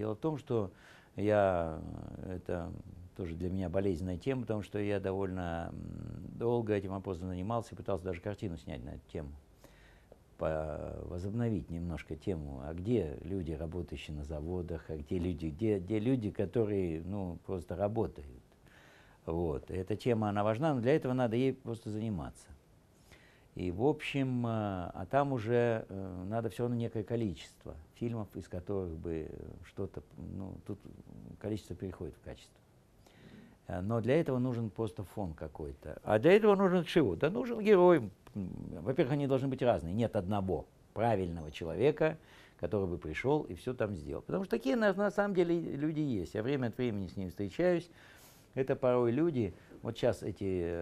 Дело в том, что я, это тоже для меня болезненная тема, потому что я довольно долго этим опоздно занимался, пытался даже картину снять на эту тему, возобновить немножко тему, а где люди, работающие на заводах, а где люди, которые, ну, просто работают. Вот. Эта тема, она важна, но для этого надо ей просто заниматься. И, в общем, а там уже надо все равно некое количество фильмов, из которых бы что-то, ну, тут количество переходит в качество. Но для этого нужен просто фон какой-то. А для этого нужен чего? Да нужен герой. Во-первых, они должны быть разные. Нет одного правильного человека, который бы пришел и все там сделал. Потому что такие, на самом деле, люди есть. Я время от времени с ними встречаюсь. Это порой люди, вот сейчас эти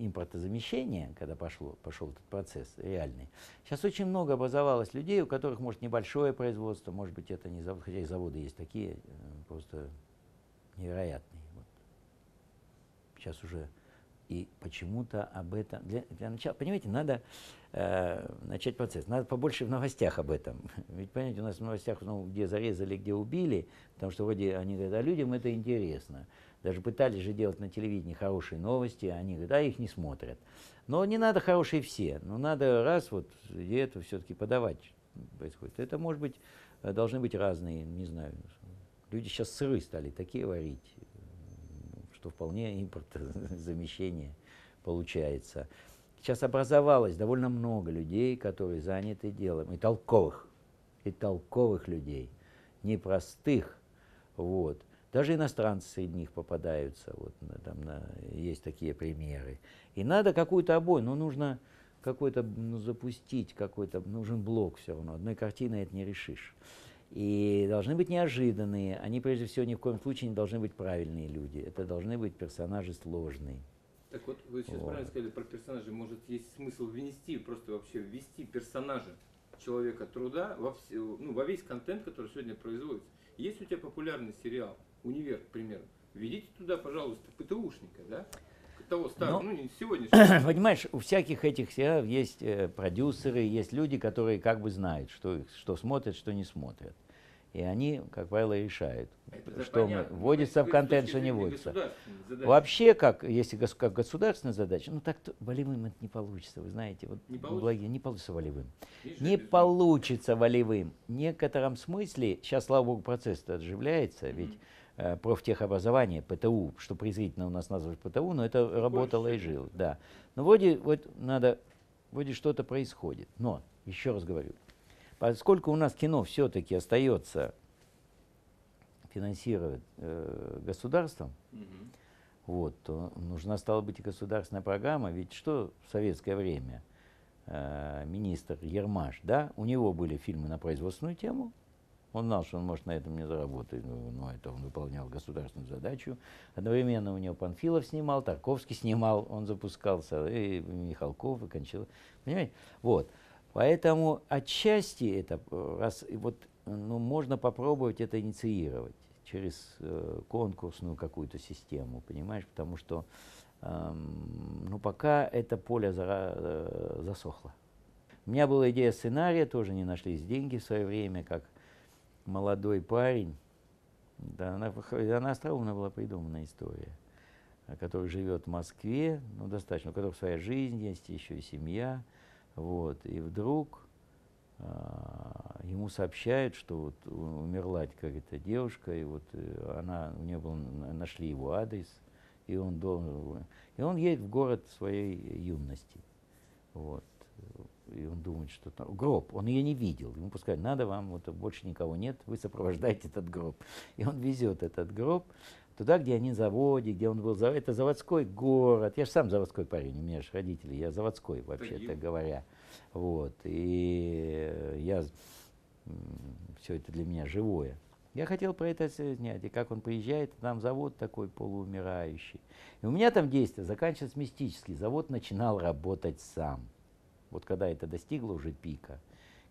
импортозамещения, когда пошел этот процесс реальный, сейчас очень много образовалось людей, у которых, может, небольшое производство, может быть, это не завод, хотя и заводы есть такие, просто невероятные. Вот. Сейчас уже и почему-то об этом... Для начала, понимаете, надо начать процесс. Надо побольше в новостях об этом. Ведь, понимаете, у нас в новостях, ну, где зарезали, где убили, потому что вроде они говорят, а людям это интересно. Даже пытались же делать на телевидении хорошие новости, а они говорят, а их не смотрят. Но не надо хорошие все. Но надо раз вот и это все-таки подавать происходит. Это, может быть, должны быть разные, не знаю. Люди сейчас сыры стали такие варить, что вполне импортозамещение получается. Сейчас образовалось довольно много людей, которые заняты делом, и толковых людей, непростых, вот. Даже иностранцы среди них попадаются, вот, там, есть такие примеры. И надо какую-то обойму, но нужно какой-то, ну, запустить, какой-то, нужен блок все равно, одной картиной это не решишь. И должны быть неожиданные, они прежде всего ни в коем случае не должны быть правильные люди, это должны быть персонажи сложные. Так вот, вы сейчас вот правильно сказали про персонажей, может есть смысл внести, просто вообще ввести персонажа человека труда во весь контент, который сегодня производится. Есть у тебя популярный сериал «Универ», к примеру, введите туда, пожалуйста, ПТУшника, да? Того старого, ну, не сегодняшнего. Понимаешь, у всяких этих сериалов есть продюсеры, есть люди, которые как бы знают, что смотрят, что не смотрят. И они, как правило, решают, это что вводится в контент, что не вводится. Вообще, как, если как государственная задача, ну так волевым это не получится, вы знаете. Вот не получится волевым. Не получится волевым. В некотором смысле, сейчас, слава богу, процесс-то отживляется, ведь профтехобразование, ПТУ, что презрительно у нас назвали ПТУ, но это работало и жило. Да. Но вроде, вот, надо, вроде что-то происходит. Но, еще раз говорю, поскольку у нас кино все-таки остается финансировать государством, вот, то нужна, стала быть, и государственная программа. Ведь что в советское время министр Ермаш, да, у него были фильмы на производственную тему. Он знал, что он может на этом не заработать, но это он выполнял государственную задачу. Одновременно у него Панфилов снимал, Тарковский снимал, он запускался, и Михалков, и Кончаловский. Понимаете? Вот. Поэтому отчасти это, раз, вот, ну, можно попробовать это инициировать через конкурсную какую-то систему, понимаешь? Потому что ну, пока это поле засохло. У меня была идея сценария, тоже не нашлись деньги в свое время, как молодой парень, да, она остроумно была придумана история, который живет в Москве, ну, достаточно, у которого своя жизнь есть, еще и семья, вот, и вдруг ему сообщают, что вот умерла какая-то девушка, и вот она, у нее был, нашли его адрес, и он должен, и он едет в город своей юности, вот. И он думает, что там гроб, он ее не видел. Ему пускают, надо вам, вот, больше никого нет, вы сопровождаете этот гроб. И он везет этот гроб туда, где они на заводе, где он был. Это заводской город. Я же сам заводской парень, у меня же родители, я заводской, вообще-то говоря. Вот. И я, все это для меня живое. Я хотел про это снять, и как он приезжает, там завод такой полуумирающий. И у меня там действие заканчивалось мистически. Завод начинал работать сам. Вот когда это достигло уже пика.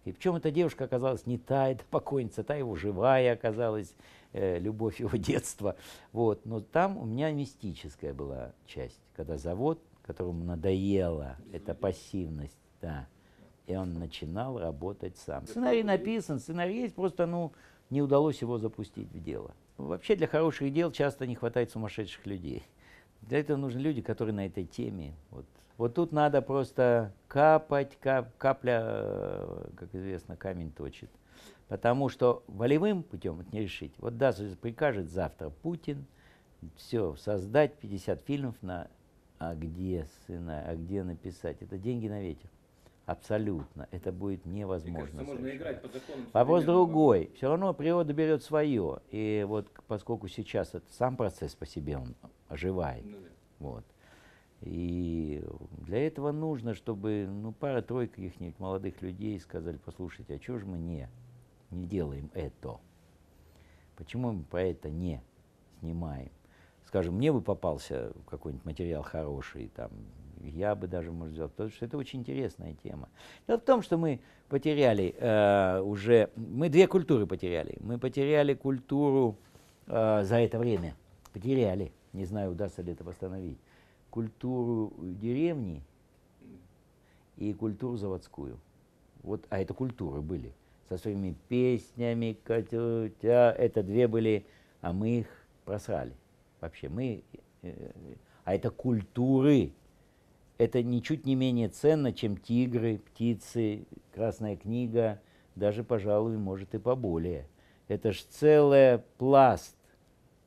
И причем эта девушка оказалась не та, это покойница, та его живая оказалась, любовь его детства. Вот. Но там у меня мистическая была часть, когда завод, которому надоела эта пассивность, да, и он начинал работать сам. Сценарий написан, сценарий есть, просто, ну, не удалось его запустить в дело. Вообще для хороших дел часто не хватает сумасшедших людей. Для этого нужны люди, которые на этой теме. Вот тут надо просто капать, капля, как известно, камень точит. Потому что волевым путем это не решить. Вот даст, прикажет завтра Путин, все, создать 50 фильмов на «А где, сына, а где написать?» Это деньги на ветер. Абсолютно. Это будет невозможно. Мне кажется, можно играть по закону. Вопрос другой. Все равно природа берет свое. И вот поскольку сейчас это сам процесс по себе, он оживает. Ну, да. Вот. И для этого нужно, чтобы пара-тройка каких-нибудь молодых людей сказали: послушайте, а чего же мы не делаем это? Почему мы про это не снимаем? Скажем, мне бы попался какой-нибудь материал хороший, там, я бы даже, может, взял, потому что это очень интересная тема. Дело в том, что мы потеряли мы две культуры потеряли. Мы потеряли культуру за это время, потеряли, не знаю, удастся ли это восстановить, культуру деревни и культуру заводскую. Вот, а это культуры были, со своими песнями, это две были, а мы их просрали. Вообще мы, а это культуры, это ничуть не менее ценно, чем тигры, птицы, Красная книга, даже, пожалуй, может и поболее. Это ж целый пласт,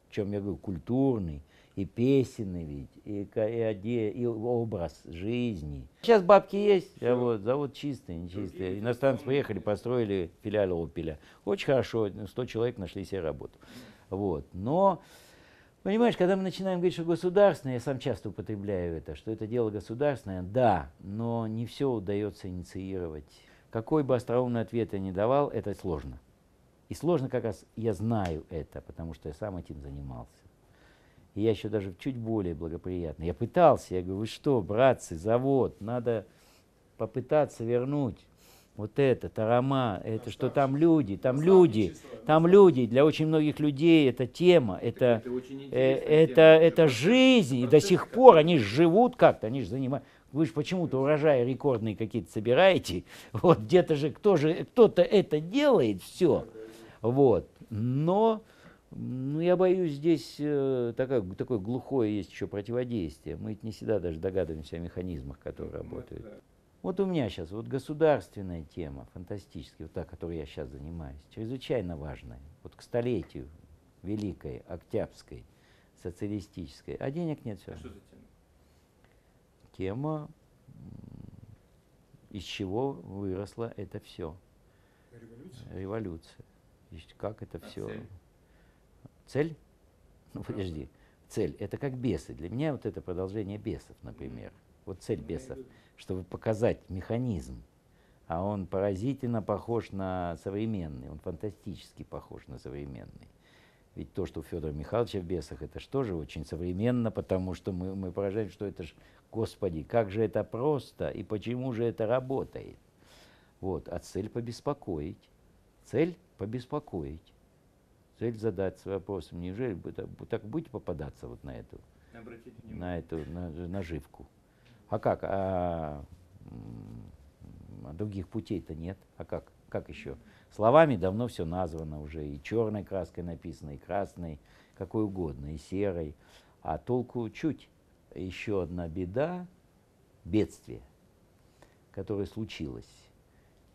в чем я говорю, культурный, и песенный ведь, и образ жизни. Сейчас бабки есть, завод чистый, нечистый. Иностранцы приехали, построили филиал Опеля. Очень хорошо, 100 человек нашли себе работу. Вот, но... Понимаешь, когда мы начинаем говорить, что государственное, я сам часто употребляю это, что это дело государственное, да, но не все удается инициировать. Какой бы остроумный ответ я ни давал, это сложно. И сложно как раз, я знаю это, потому что я сам этим занимался. И я еще даже чуть более благоприятно. Я пытался, я говорю: вы что, братцы, завод, надо попытаться вернуть. Вот это, тарама, это что там люди, для очень многих людей это тема, это жизнь, и до сих пор они живут как-то, они же занимают. Вы же почему-то урожаи рекордные какие-то собираете, вот где-то же кто-то это делает, все, вот, но... Ну, я боюсь, здесь такое глухое есть еще противодействие. Мы не всегда даже догадываемся о механизмах, которые работают. Да. Вот у меня сейчас государственная тема, фантастическая, та, которой я сейчас занимаюсь, чрезвычайно важная. Вот к столетию великой, октябрьской, социалистической. А денег нет все. А что за тема? Тема, из чего выросло это все. Революция? Революция. Как это все... Цель? Ну, подожди. Цель. Это как бесы. Для меня вот это продолжение бесов, например. Вот цель бесов, чтобы показать механизм. А он поразительно похож на современный. Он фантастически похож на современный. Ведь то, что у Федора Михайловича в бесах, это же тоже очень современно, потому что мы поражаем, что это ж, господи, как же это просто и почему же это работает. Вот. А цель побеспокоить. Цель побеспокоить. Цель задать свой вопрос: неужели вы так будете попадаться вот на эту, наживку? А как? А других путей-то нет. А как? Как еще? Словами давно все названо уже. И черной краской написано, и красной, какой угодно, и серой. А толку чуть. Еще одна беда, бедствие, которое случилось.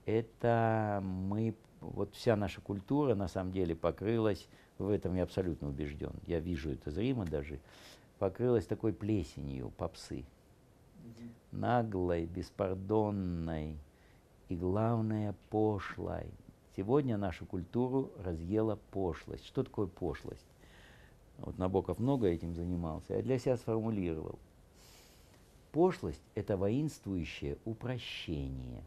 Это мы... Вот вся наша культура, на самом деле, покрылась, в этом я абсолютно убежден, я вижу это зримо даже, покрылась такой плесенью попсы. Наглой, беспардонной и, главное, пошлой. Сегодня нашу культуру разъела пошлость. Что такое пошлость? Вот Набоков много этим занимался, я для себя сформулировал. Пошлость – это воинствующее упрощение.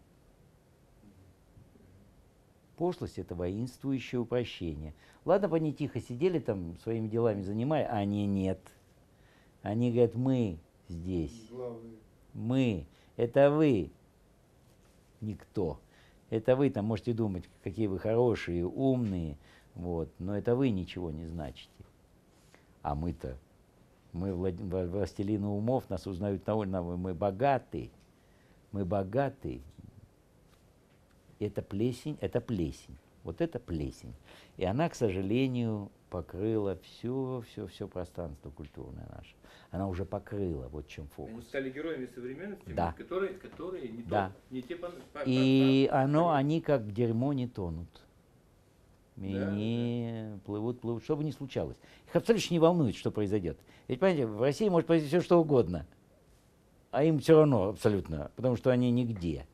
Пошлость – это воинствующее упрощение. Ладно бы они тихо сидели там, своими делами занимаясь, а они нет. Они говорят: мы здесь, мы, это вы, никто. Это вы там можете думать, какие вы хорошие, умные, вот, но это вы ничего не значите. А мы-то, мы властелины умов, нас узнают на улице, мы богаты, мы богаты. Это плесень, это плесень. Вот это плесень. И она, к сожалению, покрыла все пространство культурное наше. Она уже покрыла, вот чем фокус. Они стали героями современности, да. которые не, да. не те И оно, они как в дерьмо не тонут. И да, не да. плывут, что бы ни случалось. Их абсолютно не волнует, что произойдет. Ведь, понимаете, в России может произойти все, что угодно. А им все равно абсолютно, потому что они нигде.